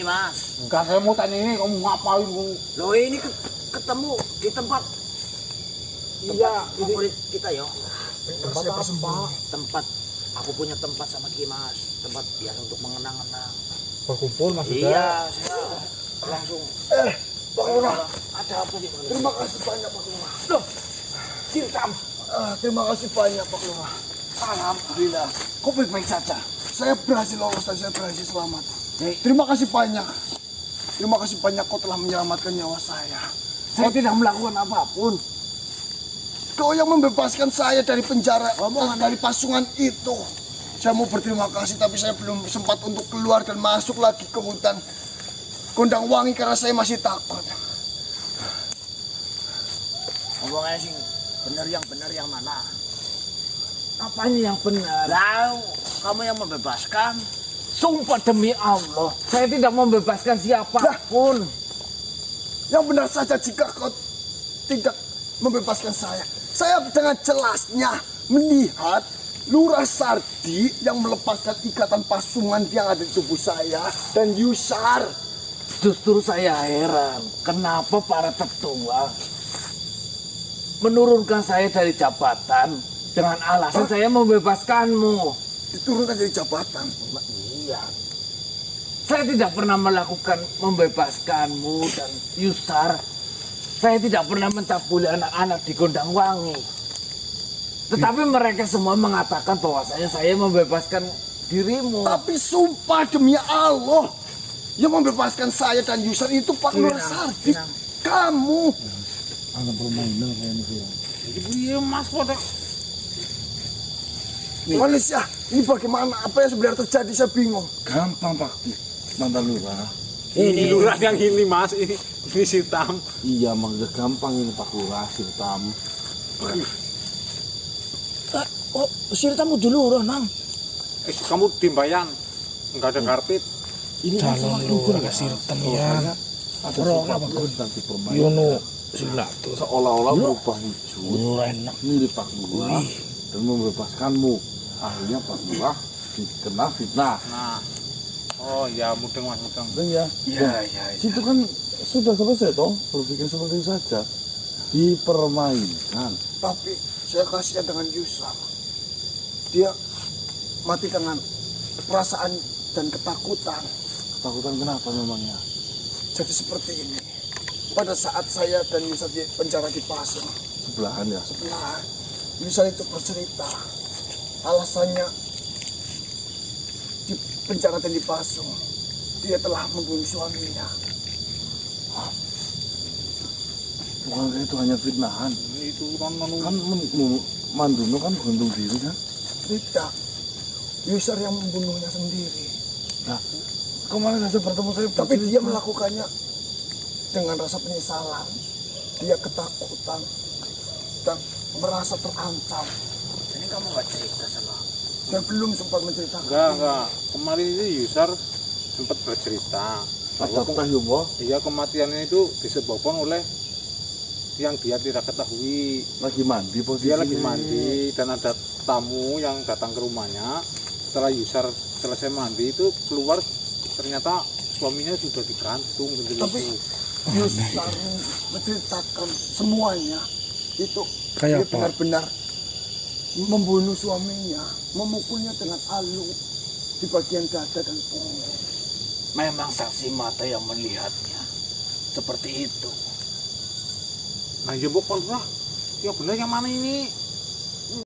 ini Mas. Enggak, saya mau tanya ini kamu ngapain Bu? Loh ini ketemu di tempat. Iya, favorit kita ya. Tempat saya persembahan. Tempat aku punya tempat sama Kimas, tempat biasa untuk mengenang-enang. Berkumpul maksudnya. Iya, langsung. Pak Lurah, ada apa sih? Terima kasih banyak Pak Lurah. Loh, Sirkam. Terima kasih banyak Pak Lurah. Alhamdulillah, kok baik-baik saja. Saya berhasil lolos dan saya berhasil selamat. Terima kasih banyak. Terima kasih banyak kau telah menyelamatkan nyawa saya. Saya tidak melakukan apapun. Kau yang membebaskan saya dari penjara, dari pasungan itu. Saya mau berterima kasih, tapi saya belum sempat untuk keluar dan masuk lagi ke hutan Gondangwangi karena saya masih takut. Ngomongnya sih, benar yang mana? Apanya yang benar? Tahu, kamu yang membebaskan. Sumpah demi Allah, saya tidak membebaskan siapapun. Yang benar saja jika kau tidak membebaskan saya. Saya dengan jelasnya melihat Lurah Sardi yang melepaskan ikatan pasungan yang ada di tubuh saya dan Yusar. Justru saya heran kenapa para tetua menurunkan saya dari jabatan dengan alasan saya membebaskanmu. Diturunkan dari jabatan? Iya. Saya tidak pernah melakukan membebaskanmu dan Yusar. Saya tidak pernah mencabuli anak-anak di Gondangwangi. Tetapi mereka semua mengatakan bahwasanya saya membebaskan dirimu. Tapi sumpah demi Allah, yang membebaskan saya dan Yusar itu Pak Lurah Sardi. Kamu. Anak permainan saya mikir. Iya Mas Potek. Manusia, ini bagaimana? Apa yang sebenarnya terjadi? Saya bingung. Gampang Pak Mantan Lurah. Ini Lurah yang ini Mas ini. Ini Sirkam. Iya, emang gampang ini Pak Lurah, Sirkam. Oh, Sirkam udah Lurah, Nang. Kamu timbayan, enggak ada karpet. Ini calon Lurah, Sirkam ya. Atau apa pun nanti permainan. Yono, Sirkam. Seolah-olah berubah wujud. Lurah enak. Mirip Pak Lurah dan membebaskanmu. Akhirnya Pak Lurah kena fitnah. Oh ya, mudeng Mas Mudeng. Iya, iya. Situ kan sudah selesai toh, berpikir seperti itu saja dipermainkan. Tapi saya kasihan dengan Yusar, dia mati dengan perasaan dan ketakutan. Ketakutan kenapa memangnya? Jadi seperti ini, pada saat saya dan Yusar di penjara di Pasung sebelahan ya? Sebelahan. Yusar itu bercerita alasannya di penjara dan di Pasung dia telah membunuh suaminya. Bukankah itu hanya fitnahan? Itu kan Manduno kan beruntung diri kan? Tidak, Yusar yang membunuhnya sendiri. Nah, kemarin saya bertemu saya. Tapi dia melakukannya dengan rasa penyesalan. Dia ketakutan dan merasa terancam. Jadi kamu nggak cerita sama? Saya belum sempat menceritakan. Enggak. Kemarin itu Yusar sempat bercerita. Iya, kematiannya itu disebabkan oleh yang dia tidak ketahui. Lagi mandi posisi. Dia lagi mandi dan ada tamu yang datang ke rumahnya. Setelah Yusar selesai mandi itu keluar, ternyata suaminya sudah digantung. Tapi Yusar menceritakan semuanya itu dia benar-benar membunuh suaminya, memukulnya dengan alu di bagian dada dan punggung. Memang saksi mata yang melihatnya seperti itu. Nah, ya bukan lah. Ya benar yang mana ini?